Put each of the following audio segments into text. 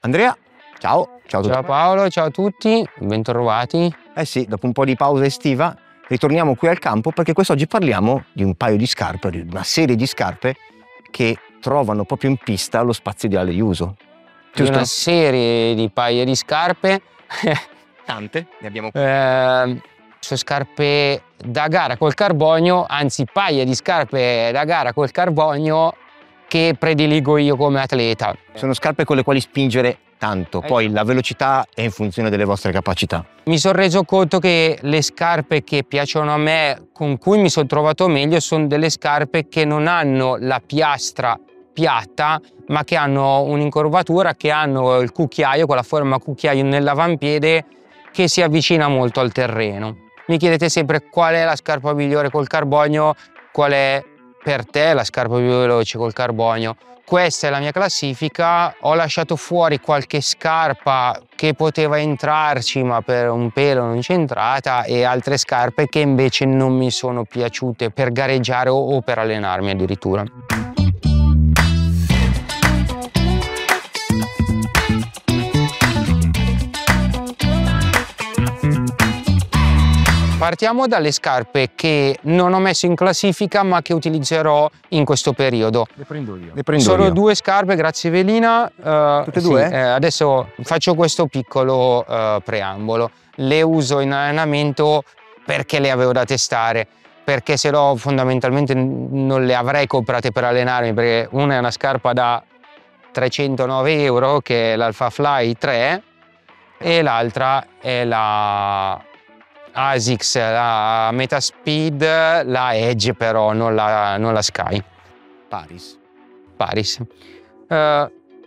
Andrea, ciao. Ciao a tutti. Ciao Paolo, ciao a tutti, bentrovati. Eh sì, dopo un po' di pausa estiva ritorniamo qui al campo perché quest'oggi parliamo di un paio di scarpe, di una serie di scarpe che trovano proprio in pista lo spazio ideale di uso. Giusto? Una serie di paia di scarpe. Tante, ne abbiamo qui. Sono scarpe da gara col carbonio, anzi paia di scarpe da gara col carbonio che prediligo io come atleta. Sono scarpe con le quali spingere tanto, poi la velocità è in funzione delle vostre capacità. Mi sono reso conto che le scarpe che piacciono a me, con cui mi sono trovato meglio, sono delle scarpe che non hanno la piastra piatta, ma che hanno un'incorvatura, che hanno il cucchiaio con la forma cucchiaio nell'avampiede che si avvicina molto al terreno. Mi chiedete sempre qual è la scarpa migliore col carbonio, qual è per te la scarpa più veloce col carbonio. Questa è la mia classifica, ho lasciato fuori qualche scarpa che poteva entrarci ma per un pelo non c'è entrata e altre scarpe che invece non mi sono piaciute per gareggiare o per allenarmi addirittura. Partiamo dalle scarpe che non ho messo in classifica ma che utilizzerò in questo periodo. Le prendo io. Sono due scarpe, grazie Velina. Tutte e sì, due? Adesso faccio questo piccolo preambolo. Le uso in allenamento perché le avevo da testare, perché se no fondamentalmente non le avrei comprate per allenarmi, perché una è una scarpa da 309 euro che è l'Alphafly 3 e l'altra è la ASICS, la Metaspeed, la Edge però, non la Sky. Paris. Paris.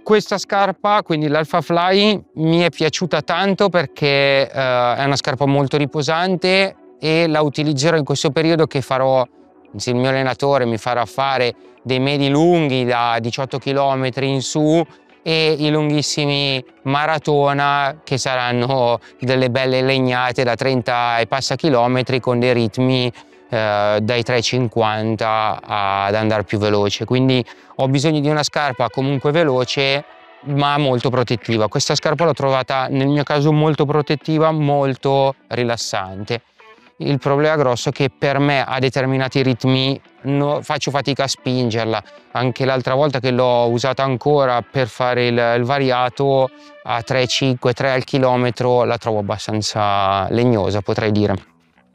Questa scarpa, quindi l'Alphafly, mi è piaciuta tanto perché è una scarpa molto riposante e la utilizzerò in questo periodo che farò, anzi il mio allenatore mi farà fare dei medi lunghi da 18 km in su e i lunghissimi maratona che saranno delle belle legnate da 30 e passa chilometri con dei ritmi dai 3,50 ad andare più veloce, quindi ho bisogno di una scarpa comunque veloce ma molto protettiva. Questa scarpa l'ho trovata nel mio caso molto protettiva, molto rilassante. Il problema grosso è che per me a determinati ritmi faccio fatica a spingerla. Anche l'altra volta che l'ho usata ancora per fare il variato a 3,5-3 al chilometro la trovo abbastanza legnosa, potrei dire.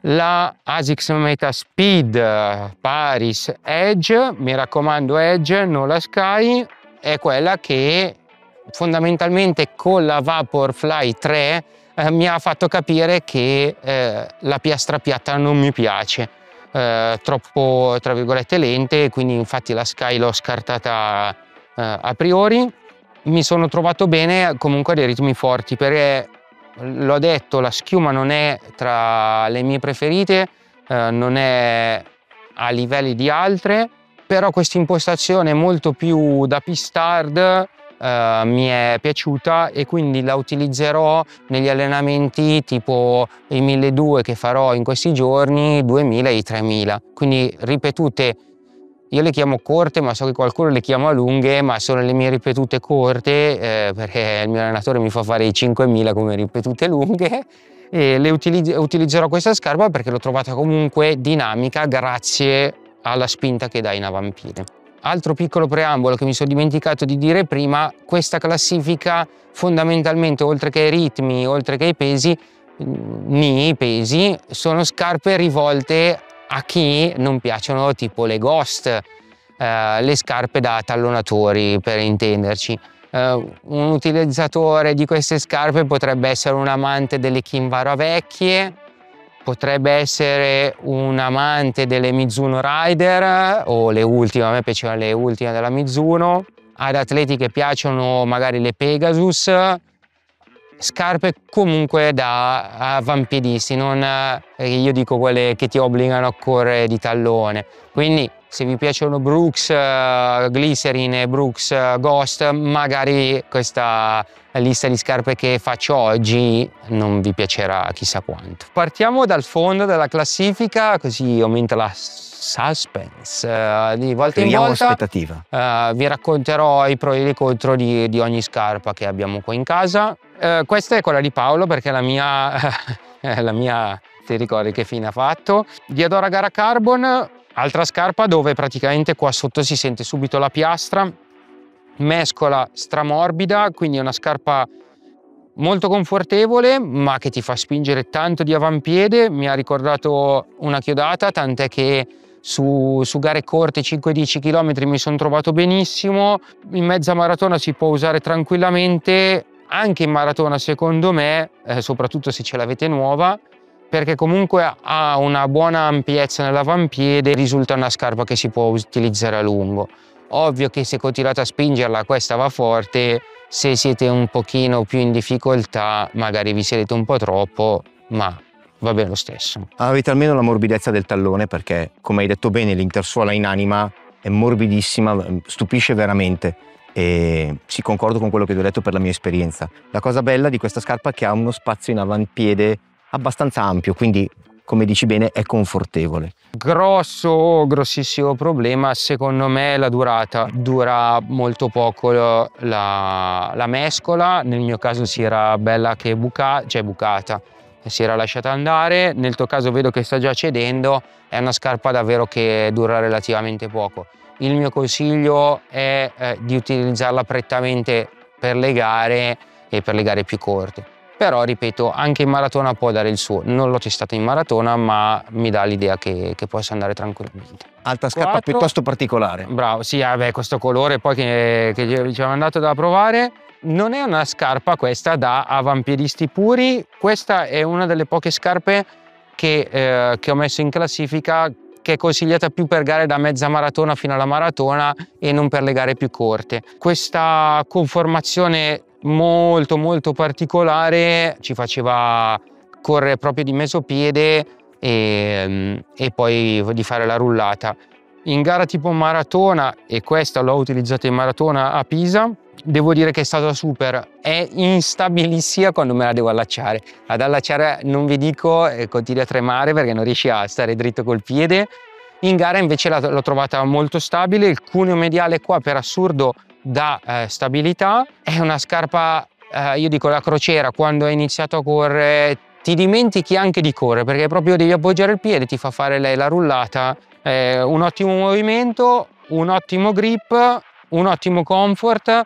La ASICS Metaspeed Paris Edge, mi raccomando Edge, non la Sky, è quella che fondamentalmente con la Vaporfly 3 mi ha fatto capire che la piastra piatta non mi piace, troppo tra virgolette lente, quindi infatti la Sky l'ho scartata a priori. Mi sono trovato bene comunque a dei ritmi forti perché, l'ho detto, la schiuma non è tra le mie preferite, non è a livelli di altre, però questa impostazione molto più da pistard mi è piaciuta e quindi la utilizzerò negli allenamenti tipo i 1200 che farò in questi giorni, 2000 e 3000, quindi ripetute. Io le chiamo corte ma so che qualcuno le chiama lunghe, ma sono le mie ripetute corte perché il mio allenatore mi fa fare i 5000 come ripetute lunghe, e le utilizzerò questa scarpa perché l'ho trovata comunque dinamica grazie alla spinta che dà in avampiede. Altro piccolo preambolo che mi sono dimenticato di dire prima, questa classifica fondamentalmente oltre che ai ritmi, oltre che ai pesi, sono scarpe rivolte a chi non piacciono, tipo le Ghost, le scarpe da tallonatori per intenderci. Un utilizzatore di queste scarpe potrebbe essere un amante delle Kinvara vecchie, potrebbe essere un amante delle Mizuno Rider o le ultime, a me piacevano le ultime della Mizuno, ad atleti che piacciono magari le Pegasus, scarpe comunque da avampiedisti, non io dico quelle che ti obbligano a correre di tallone. Quindi Se vi piacciono Brooks Glycerin e Brooks Ghost, magari questa lista di scarpe che faccio oggi non vi piacerà chissà quanto. Partiamo dal fondo della classifica, così aumenta la suspense di volta in volta. Vi racconterò i pro e i contro di ogni scarpa che abbiamo qua in casa. Questa è quella di Paolo perché è la mia... ti ricordi che fine ha fatto? Diadora Gara Carbon. Altra scarpa dove praticamente qua sotto si sente subito la piastra, mescola stramorbida, quindi è una scarpa molto confortevole ma che ti fa spingere tanto di avampiede, mi ha ricordato una chiodata, tant'è che su gare corte 5-10 km mi sono trovato benissimo, in mezza maratona si può usare tranquillamente, anche in maratona secondo me, soprattutto se ce l'avete nuova, perché comunque ha una buona ampiezza nell'avampiede, risulta una scarpa che si può utilizzare a lungo. Ovvio che se continuate a spingerla questa va forte, se siete un pochino più in difficoltà magari vi sedete un po' troppo, ma va bene lo stesso. Avete almeno la morbidezza del tallone perché, come hai detto bene, l'intersuola in anima è morbidissima, stupisce veramente. E sì, concordo con quello che ti ho detto per la mia esperienza. La cosa bella di questa scarpa è che ha uno spazio in avampiede abbastanza ampio, quindi come dici bene è confortevole. Grossissimo problema secondo me è la durata, dura molto poco la mescola, nel mio caso si era bella che bucata, si era lasciata andare, nel tuo caso vedo che sta già cedendo, è una scarpa davvero che dura relativamente poco. Il mio consiglio è di utilizzarla prettamente per le gare e per le gare più corte. Però ripeto, anche in maratona può dare il suo, non l'ho testata in maratona ma mi dà l'idea che possa andare tranquillamente. Altra scarpa piuttosto particolare. Bravo, sì, vabbè, questo colore poi che ci hanno andato da provare. Non è una scarpa questa da avampiedisti puri, questa è una delle poche scarpe che ho messo in classifica che è consigliata più per gare da mezza maratona fino alla maratona e non per le gare più corte. Questa conformazione molto particolare ci faceva correre proprio di mesopiede e poi di fare la rullata in gara tipo maratona, e questa l'ho utilizzata in maratona a Pisa, devo dire che è stata super, è instabilissima quando me la devo allacciare, non vi dico, continui a tremare perché non riesci a stare dritto col piede. In gara invece l'ho trovata molto stabile, il cuneo mediale qua per assurdo dà stabilità, è una scarpa, io dico la crociera, quando hai iniziato a correre ti dimentichi anche di correre perché proprio devi appoggiare il piede, ti fa fare lei la rullata, un ottimo movimento, un ottimo grip, un ottimo comfort.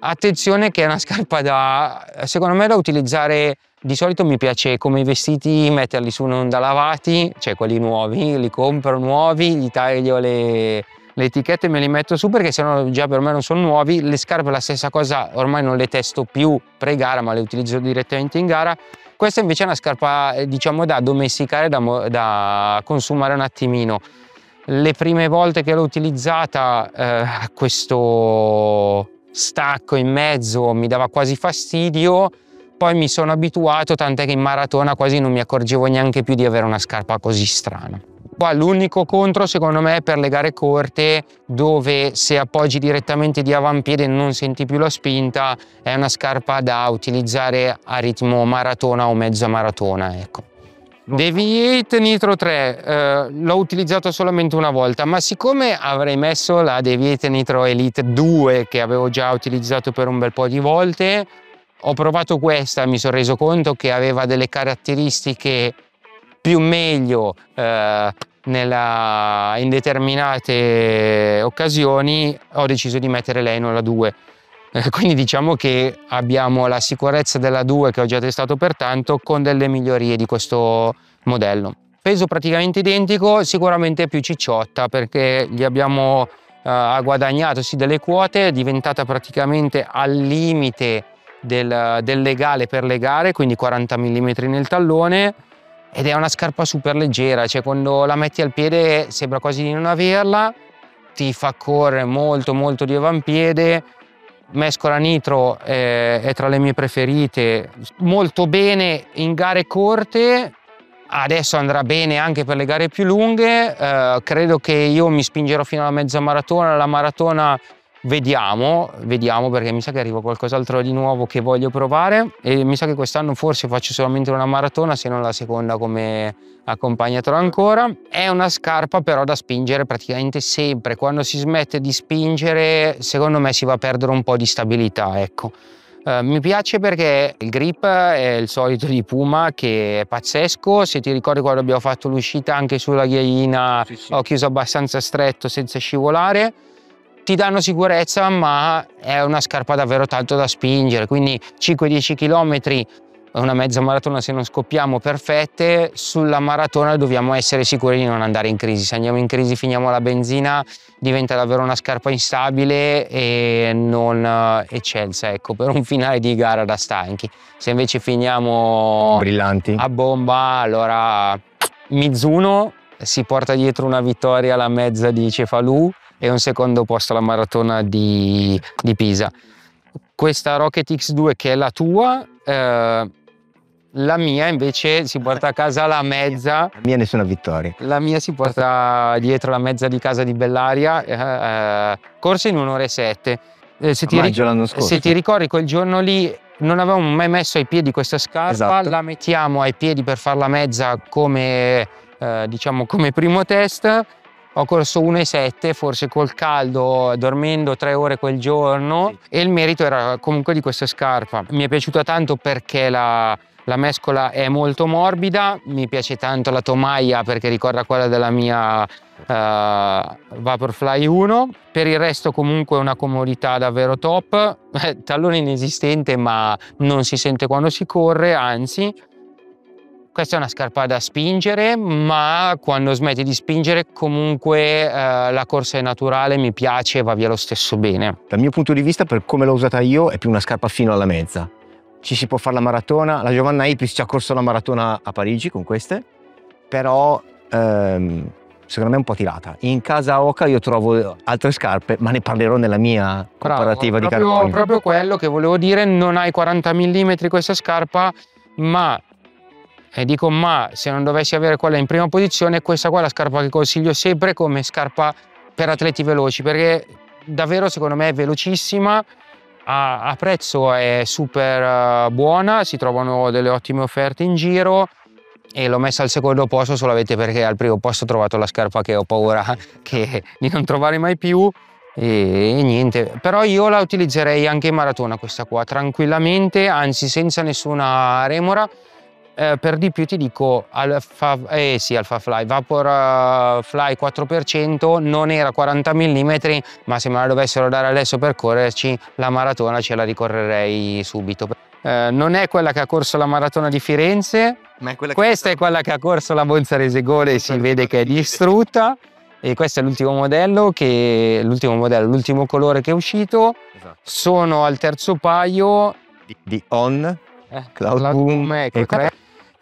Attenzione che è una scarpa secondo me da utilizzare, di solito mi piace come i vestiti metterli su non da lavati, cioè quelli nuovi, li compro nuovi, gli taglio le etichette e me li metto su perché sennò già per me non sono nuovi. Le scarpe la stessa cosa, ormai non le testo più pre-gara ma le utilizzo direttamente in gara. Questa invece è una scarpa diciamo da domesticare, da consumare un attimino. Le prime volte che l'ho utilizzata questo stacco in mezzo mi dava quasi fastidio, poi mi sono abituato, tant'è che in maratona quasi non mi accorgevo neanche più di avere una scarpa così strana. Qua l'unico contro secondo me è per le gare corte, dove se appoggi direttamente di avampiede non senti più la spinta, è una scarpa da utilizzare a ritmo maratona o mezza maratona, ecco. Deviate Nitro 3 l'ho utilizzato solamente una volta, ma siccome avrei messo la Deviate Nitro Elite 2 che avevo già utilizzato per un bel po' di volte, ho provato questa e mi sono reso conto che aveva delle caratteristiche più meglio in determinate occasioni, ho deciso di mettere lei, non la 2. Quindi diciamo che abbiamo la sicurezza della 2 che ho già testato per tanto con delle migliorie di questo modello. Peso praticamente identico, sicuramente più cicciotta perché gli abbiamo guadagnato sì delle quote, è diventata praticamente al limite del legale per le gare, quindi 40 mm nel tallone, ed è una scarpa super leggera, cioè quando la metti al piede sembra quasi di non averla, ti fa correre molto di avampiede. Mescola Nitro è tra le mie preferite, molto bene in gare corte, adesso andrà bene anche per le gare più lunghe. Credo che io mi spingerò fino alla mezza maratona, la maratona vediamo, perché mi sa che arriva qualcos'altro di nuovo che voglio provare, e mi sa che quest'anno forse faccio solamente una maratona, se non la seconda come accompagnatore ancora. È una scarpa però da spingere praticamente sempre, quando si smette di spingere secondo me si va a perdere un po' di stabilità, ecco. Mi piace perché il grip è il solito di Puma, che è pazzesco. Se ti ricordi, quando abbiamo fatto l'uscita anche sulla ghiaina, sì. Ho chiuso abbastanza stretto senza scivolare. Ti danno sicurezza, ma è una scarpa davvero tanto da spingere, quindi 5-10 km, una mezza maratona se non scoppiamo, perfette. Sulla maratona dobbiamo essere sicuri di non andare in crisi. Se andiamo in crisi, finiamo la benzina, diventa davvero una scarpa instabile e non eccelsa, ecco, per un finale di gara da stanchi. Se invece finiamo brillanti a bomba, allora Mizuno si porta dietro una vittoria alla mezza di Cefalù e un secondo posto alla maratona di Pisa. Questa Rocket X2, che è la tua, la mia invece si porta a casa la mezza. La mia nessuna vittoria. La mia si porta dietro la mezza di casa di Bellaria, corsa in 1:07. Se ti ricordi, quel giorno lì non avevamo mai messo ai piedi questa scarpa, esatto. La mettiamo ai piedi per fare la mezza come, diciamo, come primo test. Ho corso 1:07, forse col caldo, dormendo 3 ore quel giorno, sì. E il merito era comunque di questa scarpa. Mi è piaciuta tanto perché la mescola è molto morbida, mi piace tanto la tomaia perché ricorda quella della mia Vaporfly 1. Per il resto comunque una comodità davvero top, tallone inesistente ma non si sente quando si corre, anzi. Questa è una scarpa da spingere, ma quando smetti di spingere comunque la corsa è naturale, mi piace e va via lo stesso bene. Dal mio punto di vista, per come l'ho usata io, è più una scarpa fino alla mezza. Ci si può fare la maratona, la Giovanna Ipis ci ha corso la maratona a Parigi con queste, però secondo me è un po' tirata. In casa Hoka io trovo altre scarpe, ma ne parlerò nella mia comparativa. Bravo, di carbonio. Proprio quello che volevo dire, non hai 40 mm questa scarpa, ma... E dico, ma se non dovessi avere quella in prima posizione, questa qua è la scarpa che consiglio sempre come scarpa per atleti veloci, perché davvero secondo me è velocissima, a prezzo è super buona, si trovano delle ottime offerte in giro, e l'ho messa al secondo posto solamente perché al primo posto ho trovato la scarpa che ho paura di non trovare mai più. E niente, però io la utilizzerei anche in maratona questa qua tranquillamente, anzi senza nessuna remora. Per di più ti dico, Vaporfly 4% non era 40 mm, ma se me la dovessero dare adesso per correrci la maratona ce la ricorrerei subito. Non è quella che ha corso la maratona di Firenze, ma è quella è quella che ha corso la Bonzarese Gole, si vede che è distrutta, e questo è l'ultimo modello, l'ultimo colore che è uscito, esatto. Sono al terzo paio di On Cloudboom Maker.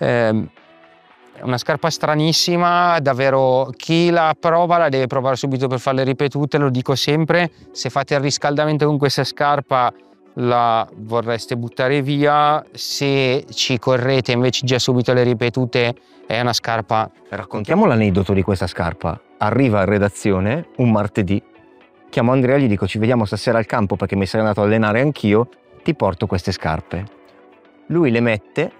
Una scarpa stranissima, davvero chi la prova la deve provare subito per farle ripetute, lo dico sempre. Se fate il riscaldamento con questa scarpa la vorreste buttare via, se ci correte invece già subito le ripetute è una scarpa. Raccontiamo l'aneddoto di questa scarpa. Arriva in redazione un martedì, chiamo Andrea, gli dico ci vediamo stasera al campo perché mi sarei andato a allenare anch'io, ti porto queste scarpe. Lui le mette.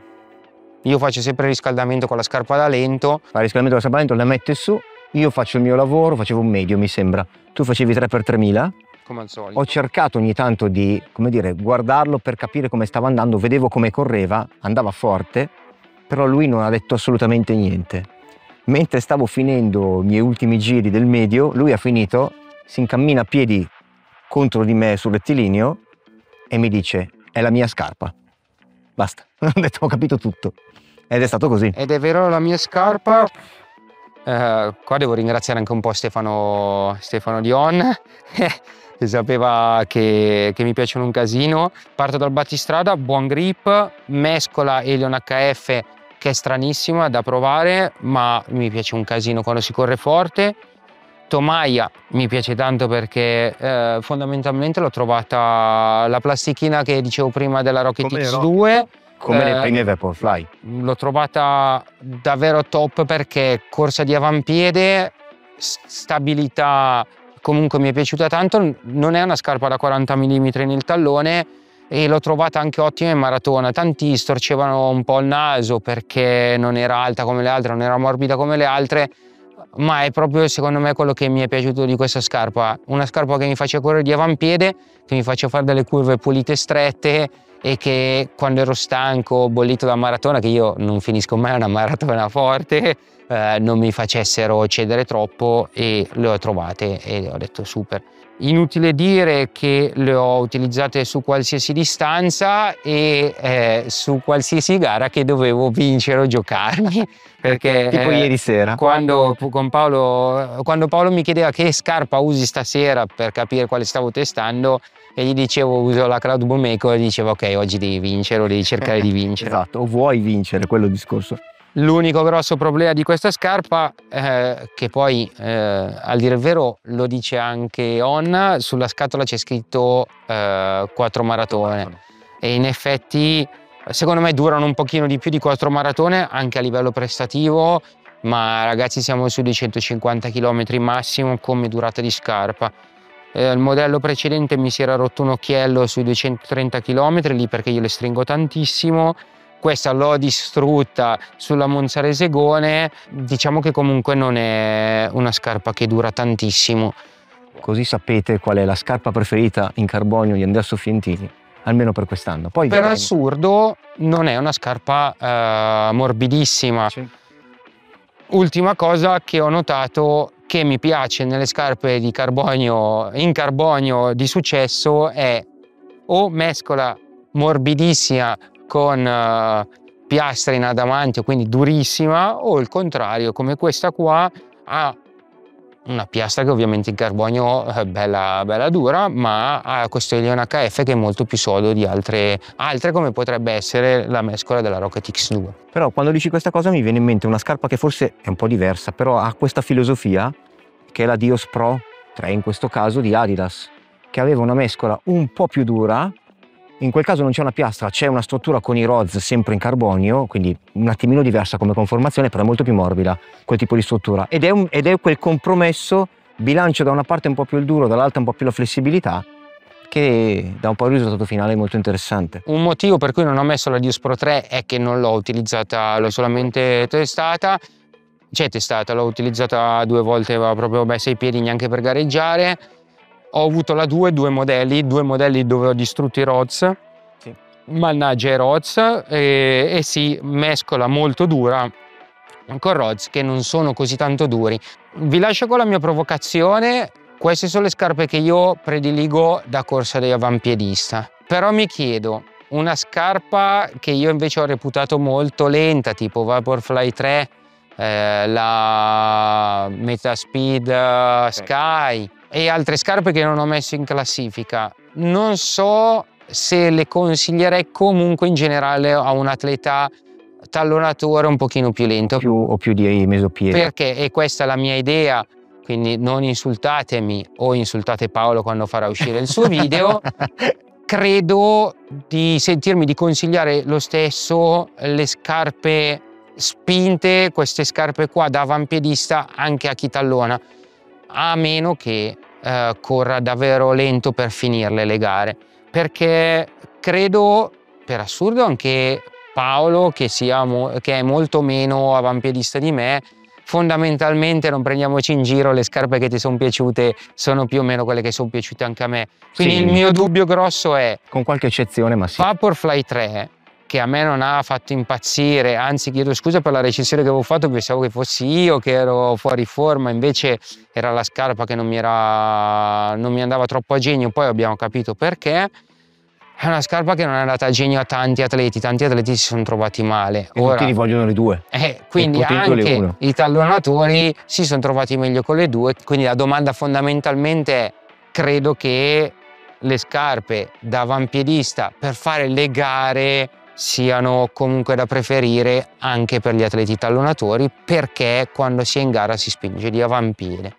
Io faccio sempre il riscaldamento con la scarpa da lento. Fa il riscaldamento con la scarpa da lento, la mette su. Io faccio il mio lavoro, facevo un medio mi sembra. Tu facevi 3x3000. Come al solito. Ho cercato ogni tanto di, come dire, guardarlo per capire come stava andando. Vedevo come correva, andava forte. Però lui non ha detto assolutamente niente. Mentre stavo finendo i miei ultimi giri del medio, lui ha finito, si incammina a piedi contro di me sul rettilineo e mi dice, è la mia scarpa. Basta, ho capito tutto. Ed è stato così. Ed è vero, la mia scarpa. Qua devo ringraziare anche un po' Stefano Dion, che sapeva che mi piacciono un casino. Parto dal battistrada, buon grip, mescola Helion HF che è stranissima da provare, ma mi piace un casino quando si corre forte. Tomaia mi piace tanto perché fondamentalmente l'ho trovata la plastichina che dicevo prima della Rocket X2, come le prime Vaporfly. L'ho trovata davvero top perché corsa di avampiede, stabilità comunque mi è piaciuta tanto, non è una scarpa da 40 mm nel tallone e l'ho trovata anche ottima in maratona. Tanti storcevano un po' il naso perché non era alta come le altre, non era morbida come le altre, ma è proprio secondo me quello che mi è piaciuto di questa scarpa, una scarpa che mi faccia correre di avampiede, che mi faccia fare delle curve pulite e strette e che quando ero stanco, bollito da maratona, che io non finisco mai una maratona forte, non mi facessero cedere troppo, e le ho trovate e ho detto super. Inutile dire che le ho utilizzate su qualsiasi distanza e su qualsiasi gara che dovevo vincere o giocarmi, perché tipo ieri sera quando Paolo mi chiedeva che scarpa usi stasera per capire quale stavo testando e gli dicevo uso la Cloud Boom Maker, e diceva ok, oggi devi vincere o devi cercare di vincere. Esatto, o vuoi vincere, quello è il discorso. L'unico grosso problema di questa scarpa, che poi al dire il vero lo dice anche On, sulla scatola c'è scritto 4 maratone e in effetti secondo me durano un pochino di più di 4 maratone anche a livello prestativo, ma ragazzi siamo su dei 150 km massimo come durata di scarpa. Il modello precedente mi si era rotto un occhiello sui 230 km lì perché io le stringo tantissimo. Questa l'ho distrutta sulla Monzaresegone, diciamo che comunque non è una scarpa che dura tantissimo. Così sapete qual è la scarpa preferita in carbonio di Andrea Soffientini, almeno per quest'anno. Poi per assurdo non è una scarpa morbidissima. Sì. Ultima cosa che ho notato che mi piace nelle scarpe di carbonio, in carbonio di successo, è o mescola morbidissima con piastra in adamantio, quindi durissima, o il contrario, come questa qua, ha una piastra che ovviamente in carbonio è bella, bella dura, ma ha questo Elion HF che è molto più solido di altre come potrebbe essere la mescola della Rocket X2. Però quando dici questa cosa mi viene in mente una scarpa che forse è un po' diversa, però ha questa filosofia, che è la Dios Pro 3 in questo caso di Adidas, che aveva una mescola un po' più dura. In quel caso non c'è una piastra, c'è una struttura con i rods sempre in carbonio, quindi un attimino diversa come conformazione, però è molto più morbida quel tipo di struttura. Ed è quel compromesso, bilancio da una parte un po' più il duro, dall'altra un po' più la flessibilità, che dà un po' il risultato finale molto interessante. Un motivo per cui non ho messo la Dios Pro 3 è che non l'ho utilizzata, l'ho solamente testata. Cioè testata, l'ho utilizzata 2 volte, aveva proprio messo i piedi neanche per gareggiare. Ho avuto la 2, 2 modelli dove ho distrutto i rods, sì. Mannaggia i rods, e si mescola molto dura con rods che non sono così tanto duri. Vi lascio con la mia provocazione, queste sono le scarpe che io prediligo da corsa di avampiedista, però mi chiedo, una scarpa che io invece ho reputato molto lenta, tipo Vaporfly 3, la Metaspeed Sky, e altre scarpe che non ho messo in classifica, non so se le consiglierei comunque in generale a un atleta tallonatore un pochino più lento o più di mesopiede, perché, e questa è la mia idea, quindi non insultatemi o insultate Paolo quando farà uscire il suo video. Credo di sentirmi di consigliare lo stesso le scarpe spinte, queste scarpe qua da avampiedista, anche a chi tallona, a meno che corra davvero lento per finirle le gare, perché credo, per assurdo, anche Paolo, che è molto meno avampiedista di me, fondamentalmente, non prendiamoci in giro, le scarpe che ti sono piaciute sono più o meno quelle che sono piaciute anche a me, quindi sì. Il mio dubbio grosso è, con qualche eccezione, ma sì, Vaporfly 3, che a me non ha fatto impazzire, anzi chiedo scusa per la recensione che avevo fatto, pensavo che fossi io che ero fuori forma, invece era la scarpa che non mi andava troppo a genio, poi abbiamo capito perché. È una scarpa che non è andata a genio a tanti atleti si sono trovati male. Ora, tutti li vogliono le 2. Quindi anche i tallonatori si sono trovati meglio con le 2, quindi la domanda fondamentalmente è, credo che le scarpe da avampiedista per fare le gare siano comunque da preferire anche per gli atleti tallonatori, perché quando si è in gara si spinge di avampiede.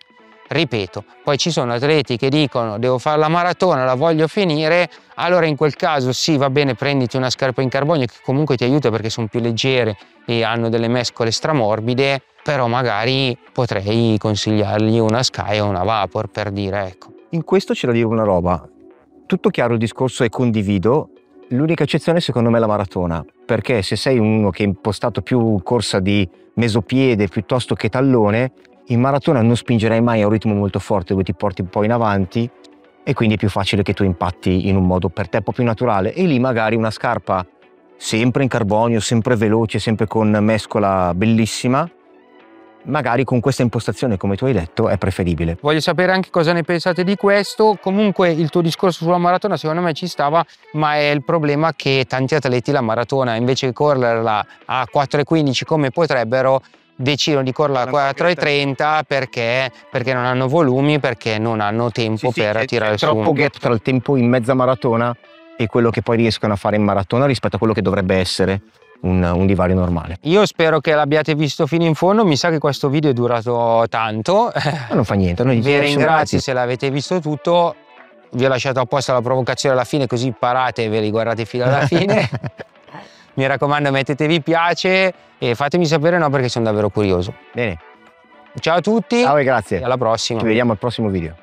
Ripeto, poi ci sono atleti che dicono devo fare la maratona, la voglio finire, allora in quel caso sì, va bene, prenditi una scarpa in carbonio che comunque ti aiuta perché sono più leggere e hanno delle mescole stramorbide, però magari potrei consigliargli una Sky o una Vapor, per dire, ecco. In questo c'è da dire una roba, tutto chiaro il discorso e condivido, l'unica eccezione secondo me è la maratona, perché se sei uno che è impostato più corsa di mesopiede piuttosto che tallone, in maratona non spingerai mai a un ritmo molto forte dove ti porti un po' in avanti e quindi è più facile che tu impatti in un modo per te un po' più naturale, e lì magari una scarpa sempre in carbonio, sempre veloce, sempre con mescola bellissima, magari con questa impostazione come tu hai detto è preferibile. Voglio sapere anche cosa ne pensate di questo. Comunque il tuo discorso sulla maratona secondo me ci stava, ma è il problema che tanti atleti la maratona invece che correrla a 4,15 come potrebbero decidono di correre a 4,30 perché non hanno volumi, perché non hanno tempo per tirare su. C'è troppo gap tra il tempo in mezza maratona e quello che poi riescono a fare in maratona rispetto a quello che dovrebbe essere un divario normale. Io spero che l'abbiate visto fino in fondo, mi sa che questo video è durato tanto. Ma non fa niente. Noi vi ringrazio se l'avete visto tutto, vi ho lasciato apposta la provocazione alla fine così parate e ve li guardate fino alla fine. Mi raccomando, mettetevi piace e fatemi sapere, no, perché sono davvero curioso. Bene. Ciao a tutti. Ciao e grazie. E alla prossima. Ci vediamo al prossimo video.